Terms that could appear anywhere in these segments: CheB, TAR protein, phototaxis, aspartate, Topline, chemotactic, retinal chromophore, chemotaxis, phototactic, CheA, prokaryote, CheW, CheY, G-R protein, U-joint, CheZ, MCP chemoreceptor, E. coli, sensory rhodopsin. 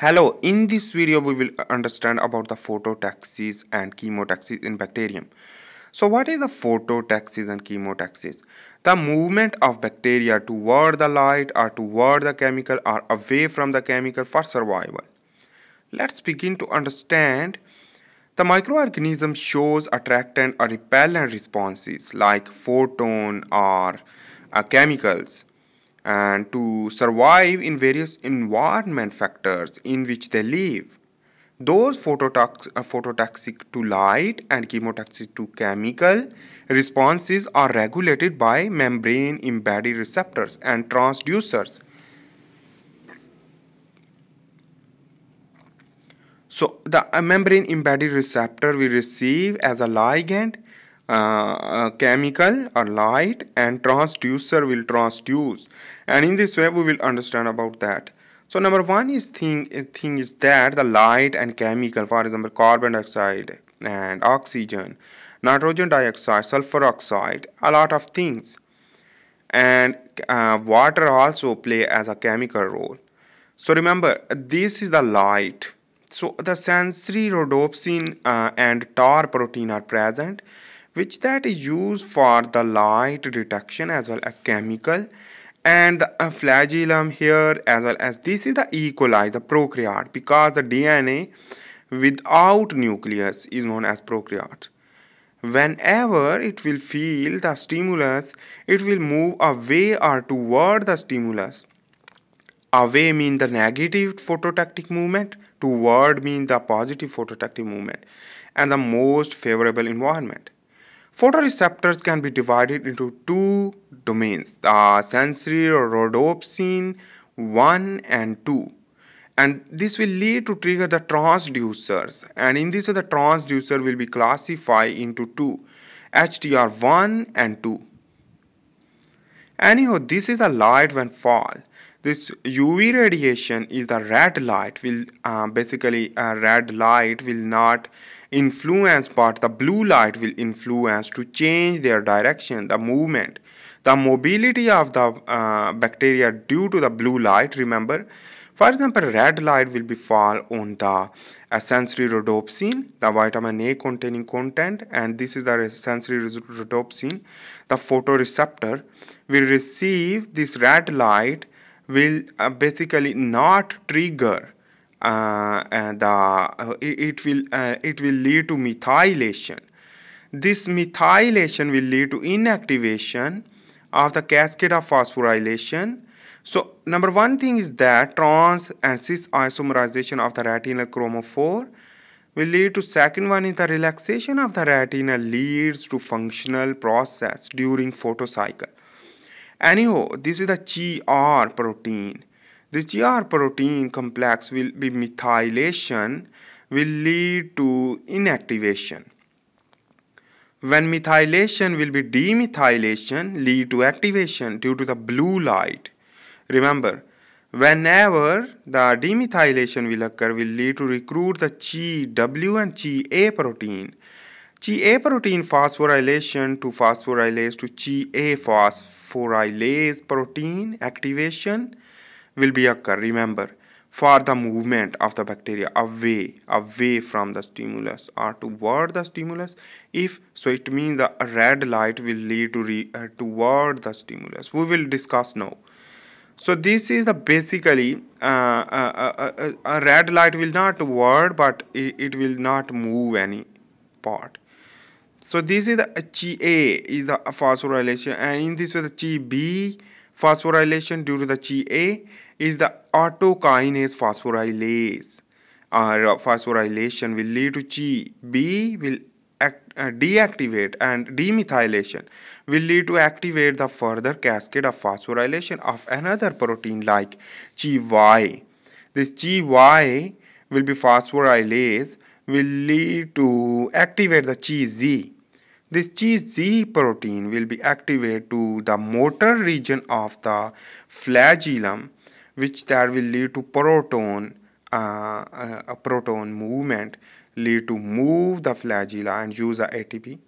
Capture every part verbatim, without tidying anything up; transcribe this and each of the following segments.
Hello, in this video we will understand about the phototaxis and chemotaxis in bacterium. So what is the phototaxis and chemotaxis? The movement of bacteria toward the light or toward the chemical or away from the chemical for survival. Let's begin to understand. The microorganism shows attractant or repellent responses like photon or uh, chemicals, and to survive in various environment factors in which they live. Those phototox uh, phototaxic to light and chemotaxic to chemical responses are regulated by membrane embedded receptors and transducers. So the uh, membrane embedded receptor we receive as a ligand, Uh, chemical or light, and transducer will transduce, and in this way we will understand about that. So number one is thing thing is that the light and chemical, for example carbon dioxide and oxygen, nitrogen dioxide, sulfur oxide, a lot of things, and uh, water also play as a chemical role. So remember, this is the light. So the sensory rhodopsin uh, and T A R protein are present, which that is used for the light detection as well as chemical, and the uh, flagellum here, as well as this is the E. coli, the prokaryote, because the D N A without nucleus is known as prokaryote. Whenever it will feel the stimulus, it will move away or toward the stimulus. Away mean the negative phototactic movement, toward mean the positive phototactic movement, and the most favorable environment. Photoreceptors can be divided into two domains, the sensory rhodopsin one and two, and this will lead to trigger the transducers, and in this way the transducer will be classified into two, H T R one and two. Anyhow, this is the light when fall. This U V radiation is the red light, will uh, basically uh, red light will not influence, but the blue light will influence to change their direction, the movement, the mobility of the uh, bacteria due to the blue light. Remember, for example, red light will be fall on the uh, sensory rhodopsin, the vitamin A containing content, and this is the sensory rhodopsin. The photoreceptor will receive this red light, will uh, basically not trigger uh, and, uh, it, it will uh, it will lead to methylation. This methylation will lead to inactivation of the cascade of phosphorylation. So number one thing is that trans and cis isomerization of the retinal chromophore will lead to, second one is the relaxation of the retina leads to functional process during photocycle. Anyhow, this is the G R protein. The G R protein complex will be methylation, will lead to inactivation. When methylation will be demethylation, lead to activation due to the blue light. Remember, whenever the demethylation will occur, will lead to recruit the CheW and CheA protein. CheA protein phosphorylation to phosphorylase to CheA phosphorylase protein activation will be occur, remember, for the movement of the bacteria away away from the stimulus or toward the stimulus. If so, it means the red light will lead to re, uh, toward the stimulus. We will discuss now. So this is the basically uh, uh, uh, uh, uh, red light will not toward, but it, it will not move any part. So this is the CheA is the phosphorylation, and in this way the CheB phosphorylation due to the CheA is the autokinase phosphorylase. Uh, phosphorylation will lead to CheB will act, uh, deactivate, and demethylation will lead to activate the further cascade of phosphorylation of another protein like CheY. This CheY will be phosphorylase, will lead to activate the CheZ. This CheZ protein will be activated to the motor region of the flagellum, which that will lead to proton, uh, a proton movement, lead to move the flagella and use the A T P.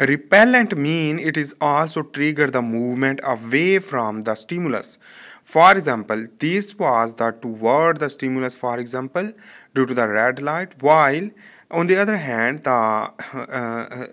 Repellent mean it is also trigger the movement away from the stimulus. For example, this was the toward the stimulus, for example, due to the red light, while on the other hand, the uh, uh,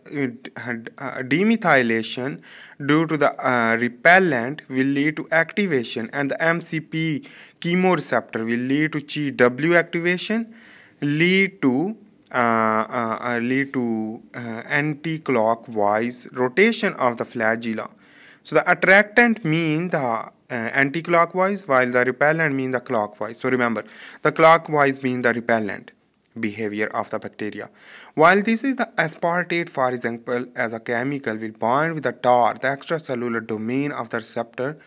demethylation due to the uh, repellent will lead to activation, and the M C P chemoreceptor will lead to CheW activation, lead to uh, uh, lead to uh, anti-clockwise rotation of the flagella. So the attractant means the uh, anti-clockwise, while the repellent means the clockwise. So remember, the clockwise means the repellent behavior of the bacteria. While this is the aspartate, for example, as a chemical will bind with the T A R, the extracellular domain of the receptor,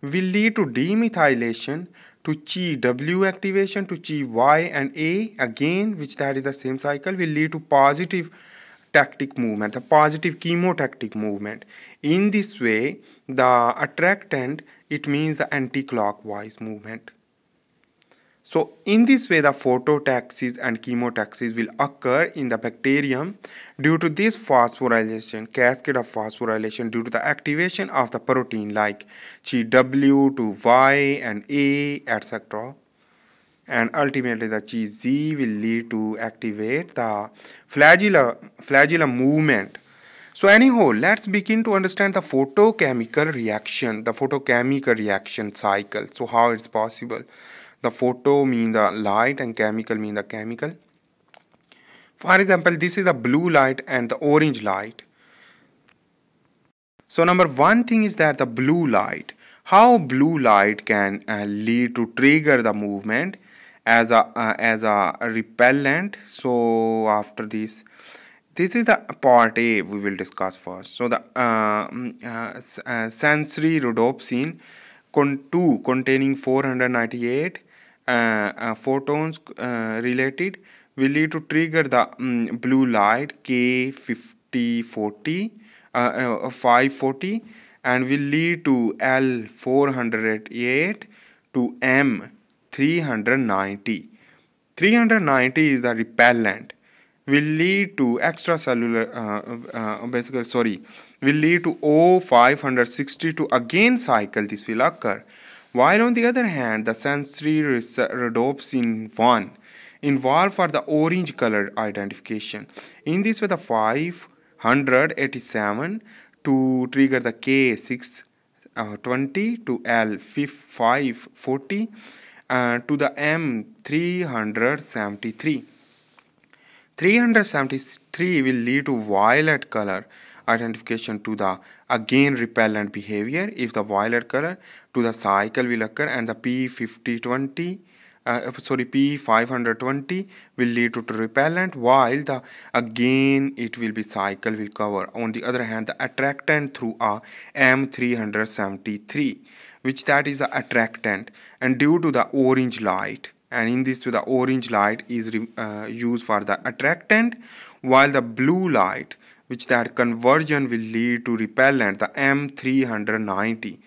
will lead to demethylation, to CheW activation, to CheY and A, again which that is the same cycle, will lead to positive tactic movement, the positive chemotactic movement. In this way, the attractant, it means the anti-clockwise movement. So in this way, the phototaxis and chemotaxis will occur in the bacterium due to this phosphorylation, cascade of phosphorylation due to the activation of the protein like CheW to Y and A, et cetera. And ultimately the CheZ will lead to activate the flagella, flagella movement. So anyhow, let's begin to understand the photochemical reaction, the photochemical reaction cycle. So how it's possible? The photo mean the light and chemical mean the chemical. For example, this is a blue light and the orange light. So number one thing is that the blue light, how blue light can uh, lead to trigger the movement as a uh, as a repellent. So after this, this is the part A we will discuss first. So the uh, uh, uh, sensory rhodopsin con two containing four hundred ninety-eight Uh, uh, photons uh, related will lead to trigger the um, blue light K fifty forty uh, uh, five forty, and will lead to L four hundred eight to M three ninety. three ninety is the repellent, will lead to extracellular uh, uh, basically sorry will lead to O five sixty to again cycle. This will occur. While on the other hand, the sensory rhodopsin one involved for the orange color identification. In this way, the five hundred eighty-seven to trigger the K six twenty to L five forty uh, to the M three seventy-three. three seventy-three will lead to violet color identification to the again repellent behavior. If the violet color to the cycle will occur, and the P fifty twenty uh, sorry P five twenty will lead to, to repellent, while the again it will be cycle will cover. On the other hand, the attractant through a M three seventy-three, which that is the attractant, and due to the orange light. And in this, the orange light is uh, used for the attractant, while the blue light, which that conversion will lead to repellent, the M three ninety.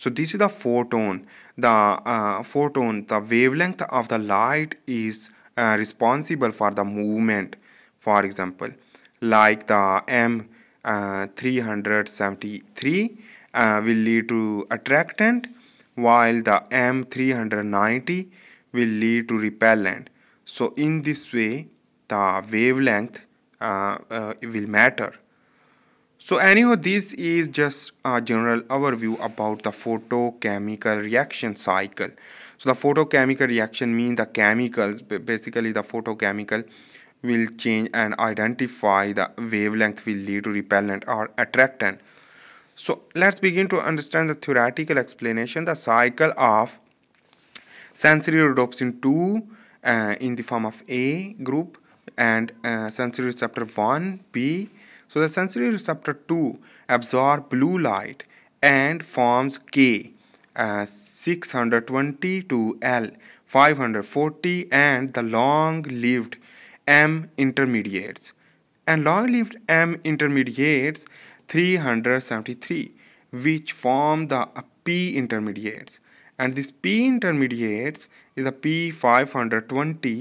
So this is the photon, the uh, photon, the wavelength of the light is uh, responsible for the movement. For example, like the M three seventy-three uh, uh, will lead to attractant, while the M three ninety will lead to repellent. So in this way, the wavelength Uh, uh, it will matter. So anyhow, this is just a general overview about the photochemical reaction cycle. So the photochemical reaction means the chemicals, basically the photochemical will change and identify the wavelength will lead to repellent or attractant. So let's begin to understand the theoretical explanation, the cycle of sensory rhodopsin two uh, in the form of A group and uh, sensory receptor one, B. So the sensory receptor two absorbs blue light and forms K uh, six twenty to L five forty and the long-lived M intermediates. And long-lived M intermediates three seventy-three, which form the P intermediates. And this P intermediates is the P five twenty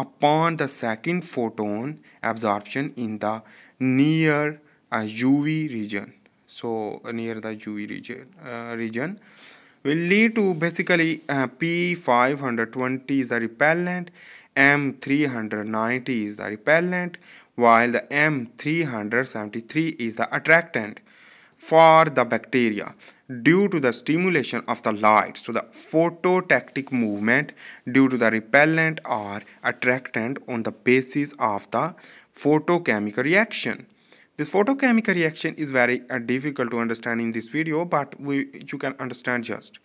upon the second photon absorption in the near uh, U V region, so uh, near the U V region uh, region will lead to basically uh, P five hundred twenty is the repellent, M three ninety is the repellent, while the M three seventy-three is the attractant for the bacteria due to the stimulation of the light. So the phototactic movement due to the repellent or attractant on the basis of the photochemical reaction. This photochemical reaction is very uh, difficult to understand in this video, but we you can understand just.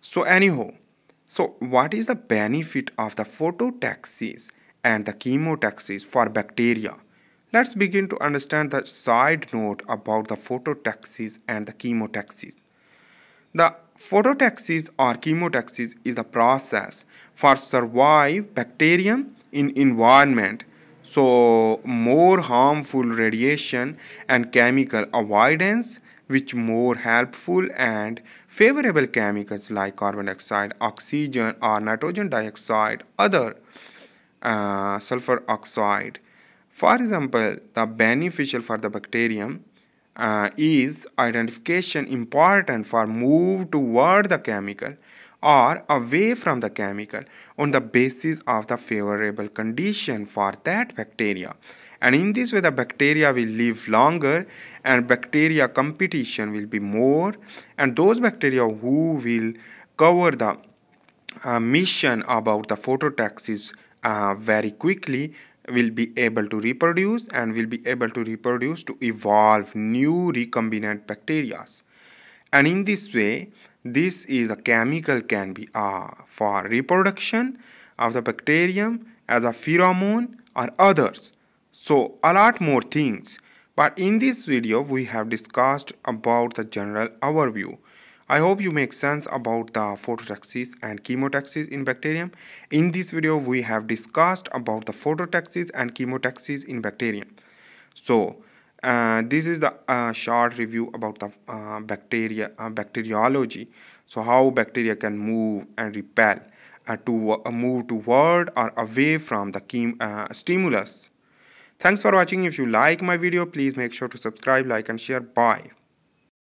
So anyhow, so what is the benefit of the phototaxis and the chemotaxis for bacteria? Let's begin to understand the side note about the phototaxis and the chemotaxis. The phototaxis or chemotaxis is the process for survive bacterium in environment, so more harmful radiation and chemical avoidance, which more helpful and favorable chemicals like carbon dioxide, oxygen or nitrogen dioxide, other uh, sulfur oxide. For example, the beneficial for the bacterium uh, is identification important for move toward the chemical or away from the chemical on the basis of the favorable condition for that bacteria. And in this way, the bacteria will live longer and bacteria competition will be more. And those bacteria who will cover the uh, mission about the phototaxis uh, very quickly will be able to reproduce and will be able to reproduce to evolve new recombinant bacteria. And in this way, this is a chemical can be uh, for reproduction of the bacterium as a pheromone or others. So a lot more things. But in this video, we have discussed about the general overview. I hope you make sense about the phototaxis and chemotaxis in bacterium. In this video, we have discussed about the phototaxis and chemotaxis in bacterium. So uh, this is the uh, short review about the uh, bacteria uh, bacteriology. So how bacteria can move and repel uh, to uh, move toward or away from the chem uh, stimulus. Thanks for watching. If you like my video, please make sure to subscribe, like and share. Bye.